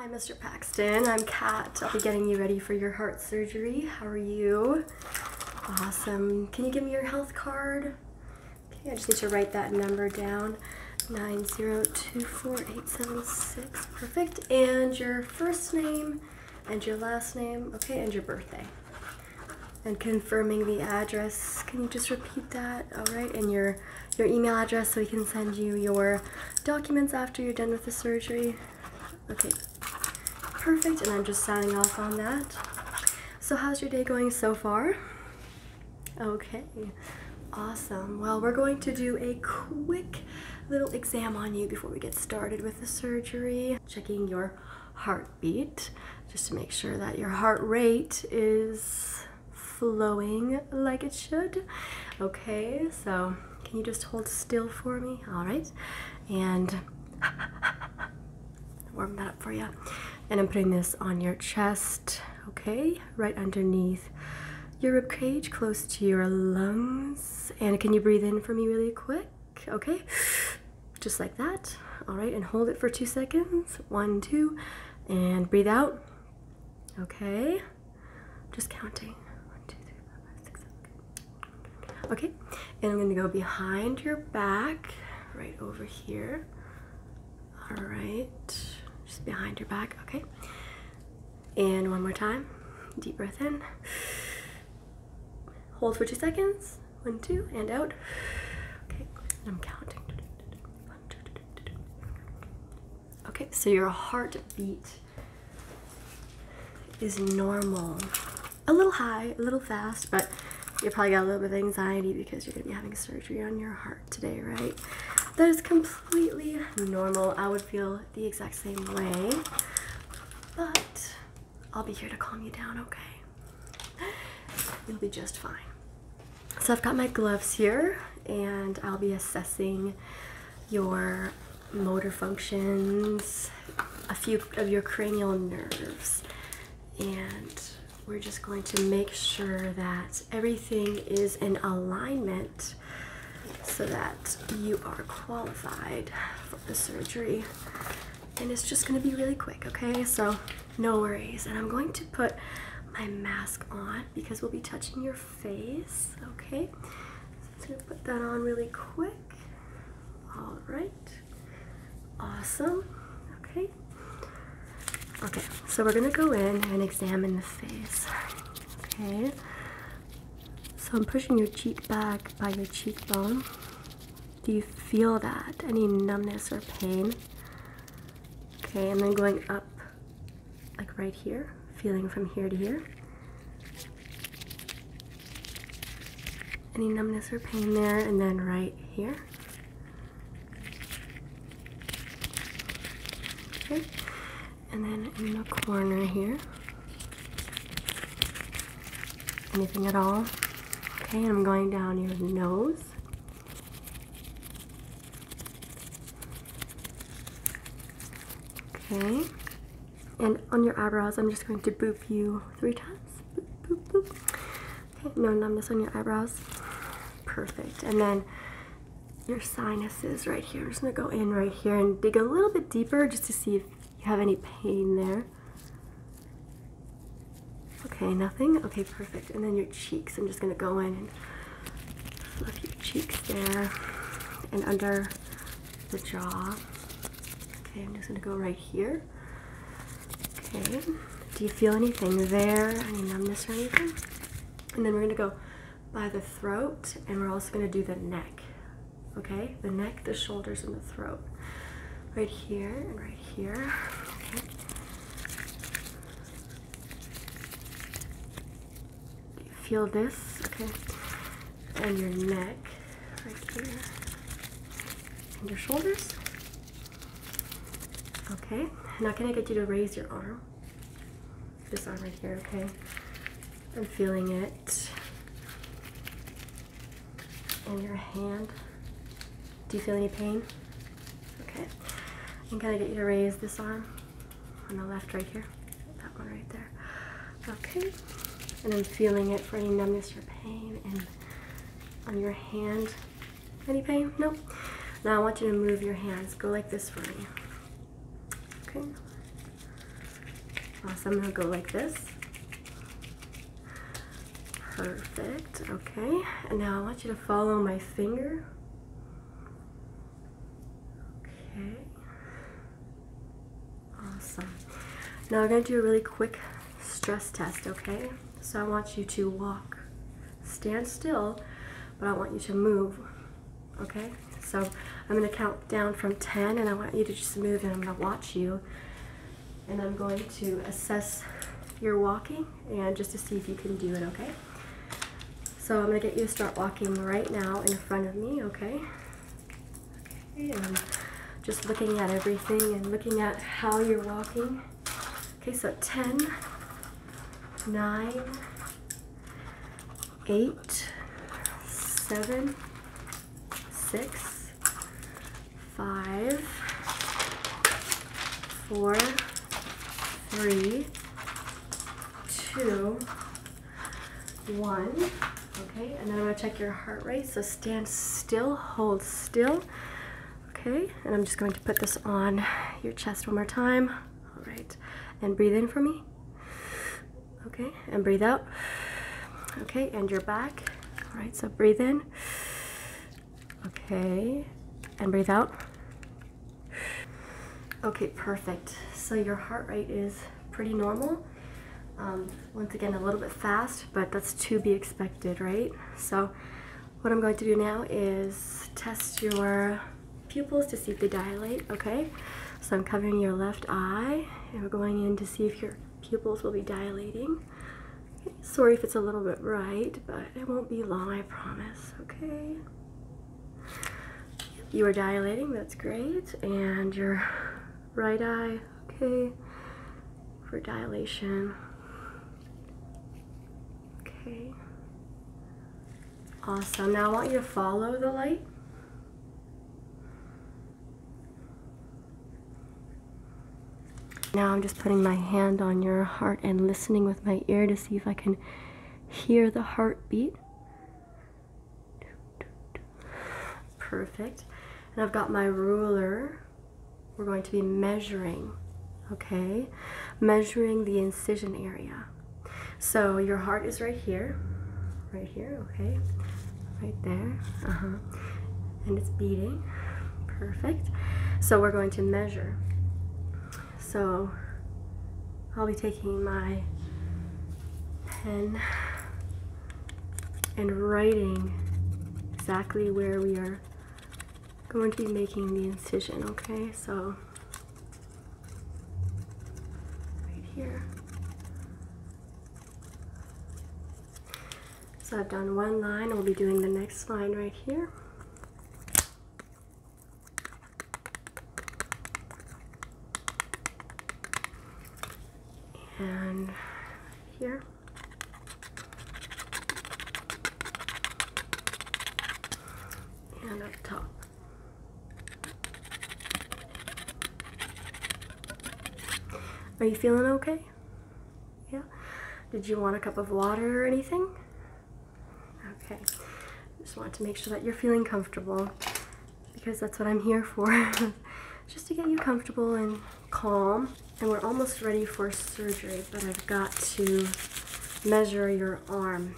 Hi, Mr. Paxton. I'm Kat. I'll be getting you ready for your heart surgery. How are you? Awesome. Can you give me your health card? Okay, I just need to write that number down. 9024876. Perfect. And your first name and your last name. Okay, and your birthday. And confirming the address. Can you just repeat that? All right, and your email address so we can send you your documents after you're done with the surgery. Okay, perfect, and I'm just signing off on that. So how's your day going so far? Okay, awesome. Well, we're going to do a quick little exam on you before we get started with the surgery. Checking your heartbeat, just to make sure that your heart rate is flowing like it should. Okay, so can you just hold still for me? All right, and warm that up for you. And I'm putting this on your chest, okay? Right underneath your rib cage, close to your lungs. And can you breathe in for me really quick? Okay, just like that. All right, and hold it for 2 seconds. 1, 2, and breathe out. Okay, just counting. 1, 2, 3, 4, 5, 6, 7, 8. Okay, and I'm gonna go behind your back, right over here. All right, just behind your back, okay? And one more time, deep breath in. Hold for 2 seconds, 1, 2, and out. Okay, and I'm counting. 1, 2, 3, 4. Okay, so your heartbeat is normal. A little high, a little fast, but you probably got a little bit of anxiety because you're gonna be having surgery on your heart today, right? That is completely normal. I would feel the exact same way, but I'll be here to calm you down, okay? You'll be just fine. So I've got my gloves here, and I'll be assessing your motor functions, a few of your cranial nerves, and we're just going to make sure that everything is in alignment so that you are qualified for the surgery. And it's just gonna be really quick, okay? So no worries. And I'm going to put my mask on because we'll be touching your face, okay? So I'm just gonna put that on really quick. All right, awesome, okay. Okay, so we're gonna go in and examine the face, okay? So I'm pushing your cheek back by your cheekbone. Do you feel that? Any numbness or pain? Okay, and then going up, like right here, feeling from here to here. Any numbness or pain there, and then right here. Okay, and then in the corner here. Anything at all? Okay, and I'm going down your nose. Okay, and on your eyebrows, I'm just going to boop you 3 times. Boop, boop, boop. Okay, no numbness on your eyebrows. Perfect. And then your sinuses right here. I'm just gonna go in right here and dig a little bit deeper just to see if you have any pain there. Okay, nothing? Okay, perfect. And then your cheeks. I'm just gonna go in and fluff your cheeks there and under the jaw. Okay, I'm just gonna go right here. Okay, do you feel anything there? Any numbness or anything? And then we're gonna go by the throat, and we're also gonna do the neck. Okay, the neck, the shoulders, and the throat. Right here and right here. Okay. Feel this, okay, and your neck right here, and your shoulders. Okay, now can I get you to raise your arm? This arm right here, okay? I'm feeling it. And your hand. Do you feel any pain? Okay, and can I get you to raise this arm on the left right here? That one right there, okay? And I'm feeling it for any numbness or pain. And on your hand, any pain? Nope. Now I want you to move your hands. Go like this for me. Okay. Awesome, it'll go like this. Perfect, okay. And now I want you to follow my finger. Okay. Awesome. Now we're gonna do a really quick stress test, okay? So I want you to walk, stand still, but I want you to move, okay? So I'm gonna count down from 10 and I want you to just move, and I'm gonna watch you. And I'm going to assess your walking and just to see if you can do it, okay? So I'm gonna get you to start walking right now in front of me, okay? Okay, and I'm just looking at everything and looking at how you're walking. Okay, so 10, 9, 8, 7, 6, 5, 4, 3, 2, 1, okay, and then I'm going to check your heart rate, so stand still, hold still, okay, and I'm just going to put this on your chest one more time, all right, and breathe in for me, okay, and breathe out, okay, and your back, all right, so breathe in, okay, and breathe out. Okay, perfect. So your heart rate is pretty normal. Once again, a little bit fast, but that's to be expected, right? So what I'm going to do now is test your pupils to see if they dilate, okay? So I'm covering your left eye, and we're going in to see if your pupils will be dilating. Okay, sorry if it's a little bit bright, but it won't be long, I promise, okay? You are dilating, that's great, and your right eye, okay, for dilation, okay, awesome. Now I want you to follow the light, now I'm just putting my hand on your heart and listening with my ear to see if I can hear the heartbeat. Perfect. And I've got my ruler. We're going to be measuring, okay? Measuring the incision area. So your heart is right here, okay? Right there, and it's beating, perfect. So we're going to measure. So I'll be taking my pen and writing exactly where we are going to be making the incision, okay? So, right here. So I've done one line, I'll be doing the next line right here. And here. And up top. Are you feeling okay? Yeah? Did you want a cup of water or anything? Okay. Just want to make sure that you're feeling comfortable, because that's what I'm here for. Just to get you comfortable and calm. And we're almost ready for surgery, but I've got to measure your arm.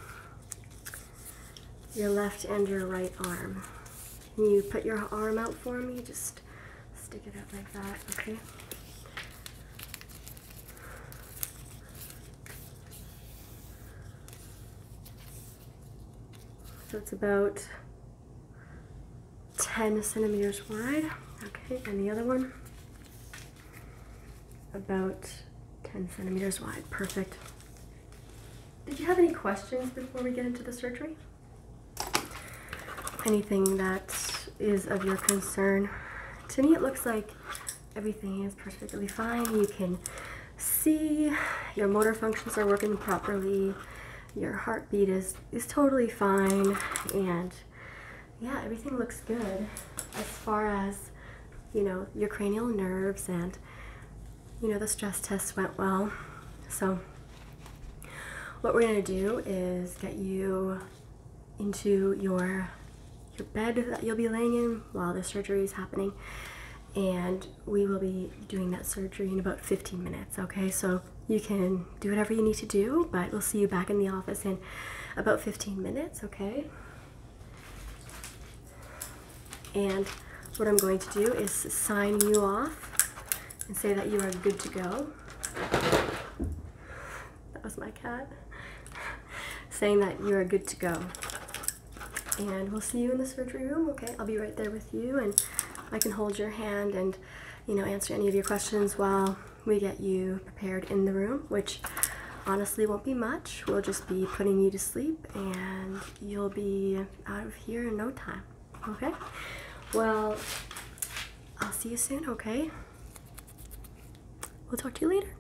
Your left and your right arm. Can you put your arm out for me? Just stick it out like that, okay? So it's about 10 centimeters wide, okay, and the other one, about 10 centimeters wide, perfect. Did you have any questions before we get into the surgery? Anything that is of your concern? To me it looks like everything is perfectly fine. You can see your motor functions are working properly. Your heartbeat is totally fine, and yeah, everything looks good as far as, you know, your cranial nerves, and, you know, the stress test went well. So what we're going to do is get you into your bed that you'll be laying in while the surgery is happening, and we will be doing that surgery in about 15 minutes, okay? So you can do whatever you need to do, but we'll see you back in the office in about 15 minutes, okay? And what I'm going to do is sign you off and say that you are good to go. That was my cat. Saying that you are good to go. And we'll see you in the surgery room, okay? I'll be right there with you, and I can hold your hand and, you know, answer any of your questions while we get you prepared in the room, which honestly won't be much. We'll just be putting you to sleep, and you'll be out of here in no time, okay? Well, I'll see you soon, okay? We'll talk to you later.